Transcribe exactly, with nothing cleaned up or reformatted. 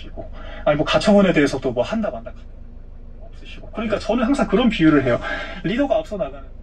없으시고, 아니 뭐 가처분에 대해서도 뭐 한다 만다 없으시고. 그러니까 저는 항상 그런 비유를 해요. 리더가 앞서 나가는.